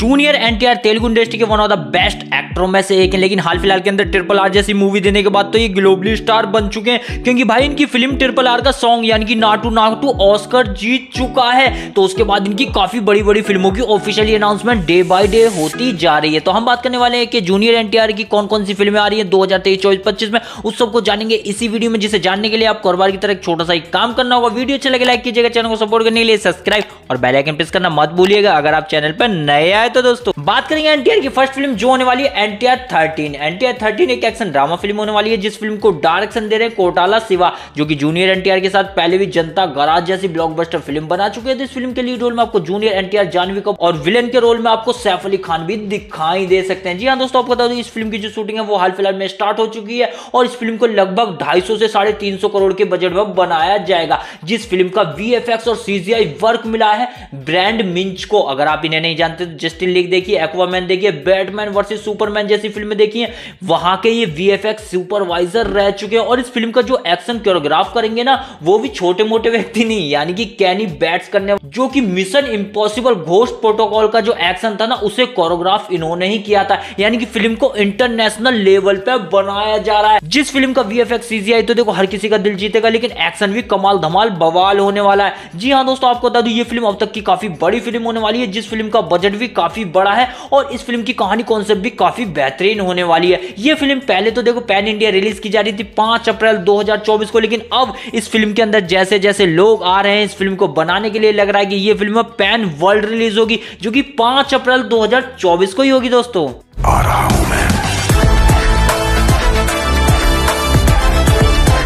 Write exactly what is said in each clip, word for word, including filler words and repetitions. Junior NTR Telugu industry के one of the best एक्टरों में से एक है, लेकिन हाल फिलहाल के अंदर ट्रिपल आर जैसी मूवी देने के बाद तो ये ग्लोबली स्टार बन चुके हैं, क्योंकि भाई इनकी फिल्म ट्रिपल आर का सॉन्ग यानी कि नाटू नाटू ऑस्कर जीत चुका है। तो उसके बाद इनकी काफी बड़ी बड़ी फिल्मों की officially announcement day by day होती जा रही है। तो हम बात करने वाले हैं कि जूनियर एनटीआर की कौन कौन सी फिल्में आ रही है दो हजार तेईस चौबीस पच्चीस में, उस सबको जानेंगे इसी वीडियो में, जिसे जानने के लिए आपको हर बार की तरह एक छोटा सा एक काम करना होगा। वीडियो अच्छा लगे लाइक कीजिएगा, चैनल को सपोर्ट करने के लिए सब्सक्राइब और बेल आइकन प्रेस करना मत भूलिएगा अगर आप चैनल पर नए आए। तो दोस्तों बात करेंगे एनटीआर की फर्स्ट फिल्म जो होने वाली है एनटीआर थर्टीन। एनटीआर थर्टीन एक एक्शन ड्रामा फिल्म होने वाली है, जिस फिल्म को डायरेक्शन दे रहे हैं कोटाला सिवा, जो कि जूनियर एनटीआर के साथ पहले भी जनता गराज जैसी ब्लॉकबस्टर फिल्म बना चुके हैं। इस फिल्म के लीड रोल में आपको जूनियर एनटीआर जानवी कपूर और विलेन के रोल में आपको सैफ अली खान भी दिखाई दे सकते हैं। जी हाँ दोस्तों, आपको बता दूं इस फिल्म की जो शूटिंग है वो हाल फिलहाल में स्टार्ट हो चुकी है और इस फिल्म को लगभग ढाई सौ से साढ़े तीन सौ करोड़ के बजट में बनाया जाएगा, जिस फिल्म का वीएफएक्स और सीजीआई वर्क मिला है ब्रैंड मिंच को। अगर आप इन्हें नहीं जानते तो जस्टिन लीग देखिए, एक्वामैन देखिए, बैटमैन वर्सेस सुपरमैन जैसी फिल्में देखिए, वहां के ये वीएफएक्स सुपरवाइजर रह चुके हैं। और इस फिल्म का जो एक्शन कोरियोग्राफ करेंगे ना वो भी छोटे मोटे व्यक्ति नहीं, यानी कि कैनी बैट्स करने, जो कि मिशन इम्पॉसिबल घोस्ट प्रोटोकॉल का जो एक्शन था ना उसे कोरियोग्राफ इन्होंने ही किया था, यानी कि फिल्म को इंटरनेशनल लेवल पे बनाया जा रहा है। जिस फिल्म का वीएफएक्स सीजीआई तो देखो हर किसी का दिल जीतेगा, लेकिन एक्शन भी कमाल धमाल बवाल होने वाला है। जी हाँ दोस्तों, आपको बता दूं ये फिल्म अब तक की काफी बड़ी फिल्म होने वाली है, जिस फिल्म का बजट भी काफी बड़ा है और इस फिल्म की कहानी कॉन्सेप्ट भी काफी बेहतरीन होने वाली है। ये फिल्म पहले तो देखो पैन इंडिया रिलीज की जा रही थी पांच अप्रैल दो हजार चौबीस को, लेकिन अब इस फिल्म के अंदर जैसे जैसे लोग आ रहे हैं इस फिल्म को बनाने के लिए लग रहा है कि ये फिल्म पैन वर्ल्ड रिलीज होगी, जो कि पांच अप्रैल दो हजार चौबीस को ही होगी। दोस्तों आ रहा हूं मैं,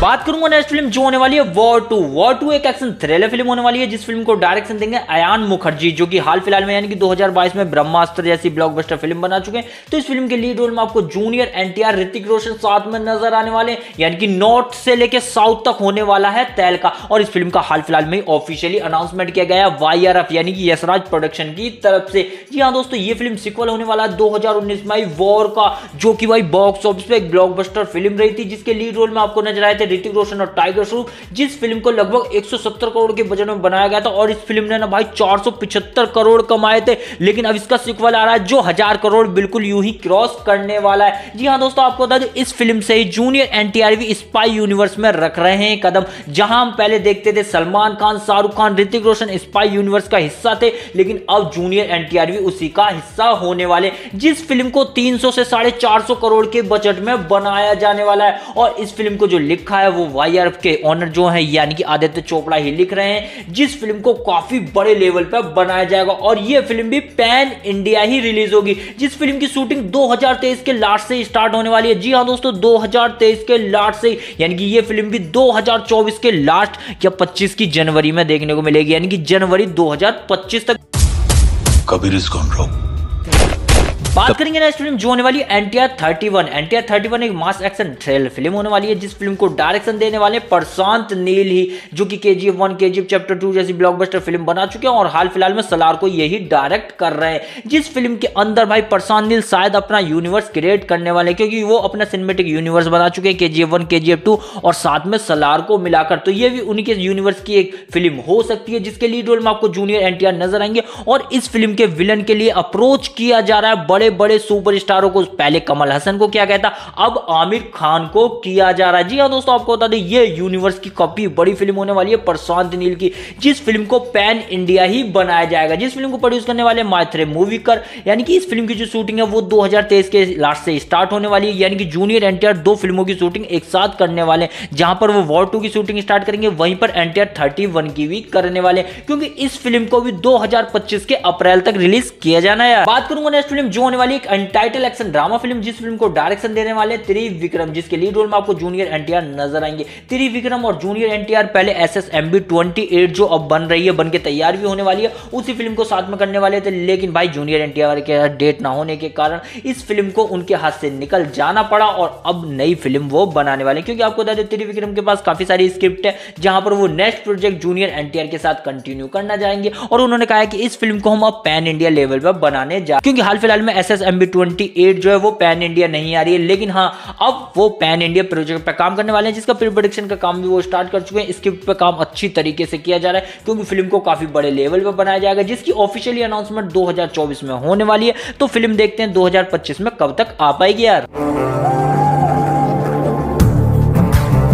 बात करूंगा नेक्स्ट फिल्म जो होने वाली है वॉर टू। वॉर टू एक एक्शन थ्रिलर फिल्म होने वाली है, जिस फिल्म को डायरेक्शन देंगे अयान मुखर्जी, जो कि हाल फिलहाल में यानी कि दो हजार बाईस में ब्रह्मास्त्र जैसी ब्लॉकबस्टर फिल्म बना चुके हैं। तो इस फिल्म के लीड रोल में आपको जूनियर एनटीआर ऋतिक रोशन साथ में नजर आने वाले, यानी कि नॉर्थ से लेकर साउथ तक होने वाला है तहलका। और इस फिल्म का हाल फिलहाल में ऑफिशियली अनाउंसमेंट किया गया वाईआरएफ यानी कि यशराज प्रोडक्शन की तरफ से। जी हाँ दोस्तों, ये फिल्म सिक्वल होने वाला है दो हजार उन्नीस में वॉर का, जो कि भाई बॉक्स ऑफिस पे एक ब्लॉकबस्टर फिल्म रही थी, जिसके लीड रोल में आपको नजर आए थे ऋतिक रोशन और टाइगर श्रॉफ, जिस फिल्म को लगभग एक सौ सत्तर करोड़ के बजट में बनाया गया था और इस फिल्म ने ना भाई चार सौ पचहत्तर करोड़ कमाए थे। लेकिन अब इसका सीक्वल आ रहा है जो हजार करोड़ बिल्कुल यूं ही क्रॉस करने वाला है। जी हां दोस्तों, आपको बता दूं इस फिल्म से ही जूनियर एनटीआर भी स्पाई यूनिवर्स में रख रहे हैं कदम। जहां हम पहले देखते थे सलमान खान, शाहरुख खान, ऋतिक रोशन स्पाई यूनिवर्स का हिस्सा थे, लेकिन अब जूनियर एनटीआर भी उसी का हिस्सा होने वाले, जिस फिल्म को तीन सौ से साढ़े चार सौ करोड़ के बजट में बनाया जाने वाला है। और इस फिल्म को जो लिखा है वो वाईआरएफ के ऑनर जो है यानी कि आदित्य चोपड़ा ही लिख रहे हैं, जिस फिल्म को काफी बड़े लेवल पर बनाया जाएगा। और ये फिल्म भी पैन इंडिया ही रिलीज होगी, जिस फिल्म की शूटिंग दो हजार तेईस के लास्ट से स्टार्ट होने वाली है। जी हां दोस्तों, दो हजार तेईस के लास्ट से, यानी कि ये फिल्म भी दो हजार चौबीस के लास्ट या पच्चीस की जनवरी में देखने को मिलेगी, यानी कि जनवरी दो हजार पच्चीस तक। Kabir is gone wrong. बात करेंगे नेक्स्ट फिल्म जो होने वाली है NTR thirty one. NTR thirty one एक मास एक्शन थ्रिल फिल्म होने वाली है, जिस फिल्म को डायरेक्शन देने वाले प्रशांत नील ही, जो कि के G F one, K G F chapter two जैसी ब्लॉकबस्टर फिल्म बना चुके हैं और हाल फिलहाल में सलार को यही डायरेक्ट कर रहे हैं। जिस फिल्म के अंदर भाई प्रशांत नील शायद अपना यूनिवर्स क्रिएट करने वाले हैं, क्योंकि वो अपना सिनेमेटिक यूनिवर्स बना चुके हैं के G F one, K G F two और साथ में सलार को मिलाकर। तो ये भी उन्हीं के यूनिवर्स की एक फिल्म हो सकती है, जिसके लीड रोल में आपको जूनियर एनटीआर नजर आएंगे। और इस फिल्म के विलन के लिए अप्रोच किया जा रहा है बड़े सुपरस्टारों को, पहले कमल हसन को किया गया था, अब आमिर खान को किया जा रहा है। जी हां दोस्तों, आपको बता दें ये यूनिवर्स की काफी बड़ी फिल्म होने वाली है प्रशांत नील की, जिस फिल्म को पैन इंडिया ही बनाया जाएगा, जिस फिल्म को प्रोड्यूस करने वाले माइत्रे मूवीकर, यानी कि इस फिल्म की जो शूटिंग है वो दो हजार तेईस के लास्ट से स्टार्ट होने वाली है, यानी कि जूनियर एनटीआर दो फिल्मों की शूटिंग एक साथ करने वाले, जहां पर वो वॉर टू की शूटिंग स्टार्ट करेंगे, वहीं पर एनटीआर थर्टी वन की भी करने वाले, क्योंकि इस फिल्म को भी दो हजार पच्चीस के अप्रैल तक रिलीज किया जाना है। बात करूंगा नेक्स्ट फिल्म जो होने वाली एक अनटाइटल एक्शन ड्रामा फिल्म, जिस फिल्म को डायरेक्शन देने वाले त्रिविक्रम, जिसके लीड रोल में आपको जूनियर एनटीआर नजर आएंगे। त्रिविक्रम और जूनियर एनटीआर पहले एस एस एम बी अट्ठाईस जो अब बन रही है, बनके तैयार भी होने वाली है, उसी फिल्म को साथ में करने वाले थे, लेकिन भाई जूनियर एनटीआर के डेट ना होने के कारण इस फिल्म को उनके हाथ से निकल जाना पड़ा और अब नई फिल्म वो बनाने वाले, क्योंकि आपको बता दें त्रिविक्रम के पास काफी सारी स्क्रिप्ट है, जहां पर वो नेक्स्ट प्रोजेक्ट जूनियर एनटीआर के साथ कंटिन्यू करना चाहेंगे। और उन्होंने कहा कि इस फिल्म को हम अब पैन इंडिया लेवल पर बनाने जा, क्योंकि हाल फिलहाल में एसएसएमबी अट्ठाईस जो है वो पैन इंडिया नहीं आ रही है, लेकिन हाँ अब वो पैन इंडिया प्रोजेक्ट पर काम करने वाले हैं, जिसका प्री प्रोडक्शन का काम भी वो स्टार्ट कर चुके हैं। स्क्रिप्ट पर काम अच्छी तरीके से किया जा रहा है क्योंकि फिल्म को काफी बड़े लेवल पर बनाया जाएगा, जिसकी ऑफिशियली अनाउंसमेंट दो हज़ार चौबीस में होने वाली है। तो फिल्म देखते हैं दो हज़ार पच्चीस में कब तक आ पाएगी यार।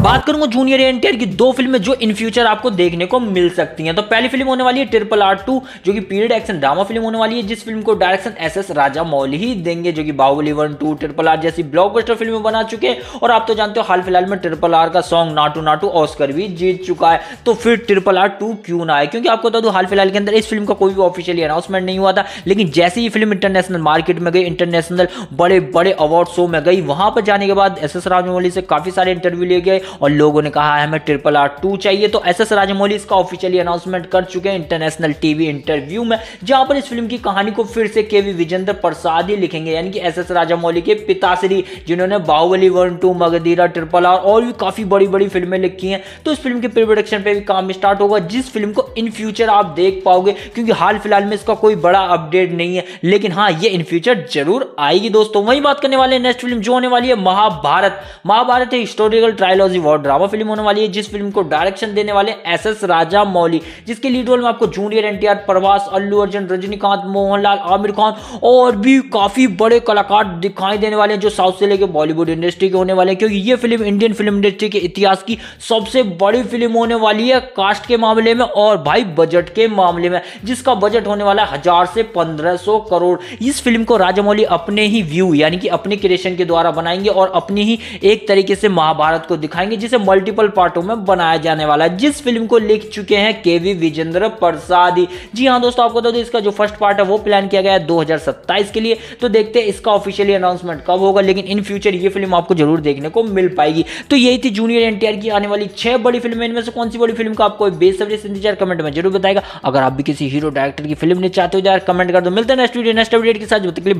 बात करूंगा जूनियर एनटीआर की दो फिल्में जो इन फ्यूचर आपको देखने को मिल सकती हैं। तो पहली फिल्म होने वाली है ट्रिपल आर टू, जो कि पीरियड एक्शन ड्रामा फिल्म होने वाली है, जिस फिल्म को डायरेक्शन एसएस राजामौली ही देंगे, जो कि Baahubali one two triple R जैसी ब्लॉकबस्टर फिल्में बना चुके हैं। और आप तो जानते हो हाल फिलहाल में ट्रिपल आर का सॉन्ग नाटू नाटू ऑस्कर भी जीत चुका है। तो फिर ट्रिपल आर टू क्यों ना आए, क्योंकि आपको बता दूं हाल फिलहाल के अंदर इस फिल्म का कोई भी ऑफिशियली अनाउंसमेंट नहीं हुआ था, लेकिन जैसे ही फिल्म इंटरनेशनल मार्केट में गई, इंटरनेशनल बड़े बड़े अवार्ड शो में गई, वहां पर जाने के बाद एस एस राजामौली से काफी सारे इंटरव्यू लिए गए और लोगों ने कहा हमें ट्रिपल आर टू चाहिए। तो एसएस राजामौली इसका ऑफिशियली अनाउंसमेंट कर चुके हैं इंटरनेशनल टीवी इंटरव्यू में, जहां पर इस फिल्म की कहानी को फिर से केवी विजेंद्र प्रसाद ही लिखेंगे, यानी कि एसएस राजामौली के पिताश्री, जिन्होंने Baahubali one two Magadheera triple R और भी काफी बड़ी बड़ी फिल्में लिखी हैं। तो इस फिल्म के प्री प्रोडक्शन पे भी काम स्टार्ट होगा, जिस फिल्म को इन फ्यूचर आप देख पाओगे, क्योंकि हाल फिलहाल में इसका कोई बड़ा अपडेट नहीं है, लेकिन हाँ ये इन फ्यूचर जरूर आएगी दोस्तों। वही बात करने वाले नेक्स्ट फिल्म जो होने वाली है Mahabharat. Mahabharat historical trilogy war drama film होने वाली है, जिस फिल्म को डायरेक्शन देने वाले एसएस राजामौली, जिसके लीड रोल में आपको जूनियर एनटीआर, प्रभास, अल्लू अर्जुन, रजनीकांत, मोहनलाल, आमिर खान और भी काफी बड़े कलाकार दिखाई देने वाले हैं, जो साउथ से लेकर बॉलीवुड इंडस्ट्री के होने वाले हैं, क्योंकि ये फिल्म इंडियन फिल्म इंडस्ट्री के इतिहास की सबसे बड़ी फिल्म होने वाली है कास्ट के मामले में और भाई बजट के मामले में, जिसका बजट होने वाला है हजार से पंद्रह सौ करोड़। इस फिल्म को राजामौली अपने ही व्यू यानी कि अपने क्रिएशन के द्वारा बनाएंगे और अपनी ही एक तरीके से महाभारत को दिखाएंगे, जिसे मल्टीपल पार्टों में बनाया जाने वाला है, जिस फिल्म को लिख चुके हैं के.वी. विजेंद्र प्रसाद। जी हां दोस्तों, आपको बता दूं इसका जो फर्स्ट पार्ट है वो प्लान किया गया है दो हज़ार सत्ताईस के लिए। तो देखते हैं इसका ऑफिशियली अनाउंसमेंट कब होगा, लेकिन इन फ्यूचर ये फिल्म आपको जरूर देखने को मिल पाएगी। तो यही थी जूनियर एनटीआर की आने वाली छह बड़ी फिल्में। इनमें से कौन सी बड़ी फिल्म का आपको बेसब्री से इंतजार कमेंट में जरूर बताएगा। अगर आप भी किसी हीरो डायरेक्टर की फिल्म नहीं चाहते हो यार कमेंट कर दो। मिलते हैं नेक्स्ट वीडियो नेक्स्ट अपडेट के साथ।